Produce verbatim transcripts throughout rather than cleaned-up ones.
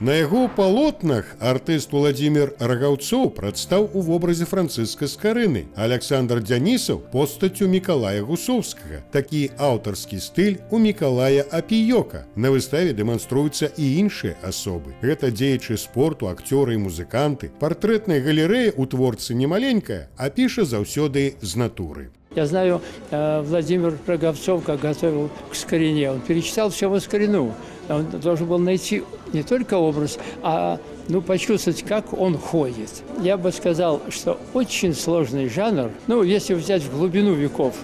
На его полотнах артист Владимир Роговцев предстал в образе Франциска Скарыны, Александр Дянисов – постатью Миколая Гусовского. Такий авторский стиль у Мікалая Апіёка. На выставе демонструются и иншие особы. Это деячи спорту, актеры и музыканты. Портретная галерея у творцы не маленькая, а пише завсёды с натуры. Я знаю, Владимир Роговцев, как готовил к Скарине, он перечитал все во Скарину. Он должен был найти не только образ, а ну, почувствовать, как он ходит. Я бы сказал, что очень сложный жанр, ну, если взять в глубину веков,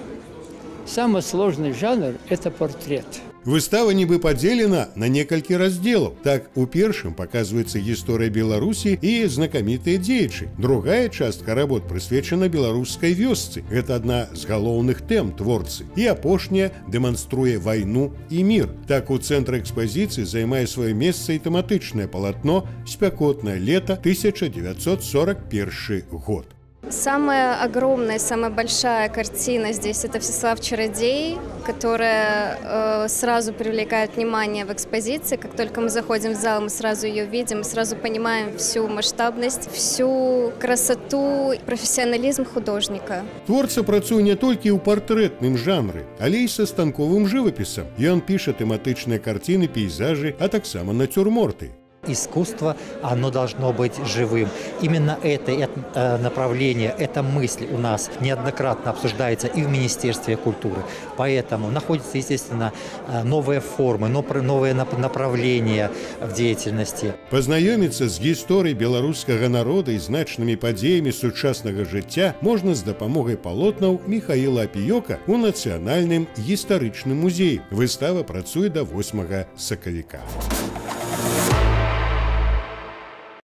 самый сложный жанр – это портрет. Выстава нібы поделена на некалькі разделов. Так, у першым показывается история Беларуси и знакомитые деячи. Другая частка работ присвечена белорусской вёсцы. Это одна из головных тем творцы. И апошняя демонструя войну и мир. Так, у центра экспозиции займае свое место и тематичное полотно «Спякотное лето тысяча девятьсот сорок первый год». Самая огромная, самая большая картина здесь – это «Всеслав Чародей», которая э, сразу привлекает внимание в экспозиции. Как только мы заходим в зал, мы сразу ее видим, мы сразу понимаем всю масштабность, всю красоту, профессионализм художника. Творца працуе не только и у портретным жанры, але и со станковым живописом. И он пишет тематичные картины, пейзажи, а так само натюрморты. Искусство, оно должно быть живым. Именно это, это направление, эта мысль у нас неоднократно обсуждается и в Министерстве культуры. Поэтому находятся, естественно, новые формы, новые направления в деятельности. Познакомиться с историей белорусского народа и значными подеями современного життя можно с допомогой полотнов Михаила Апіёка у Национальном историчном музее. Выстава працуе до восьмого сакавіка.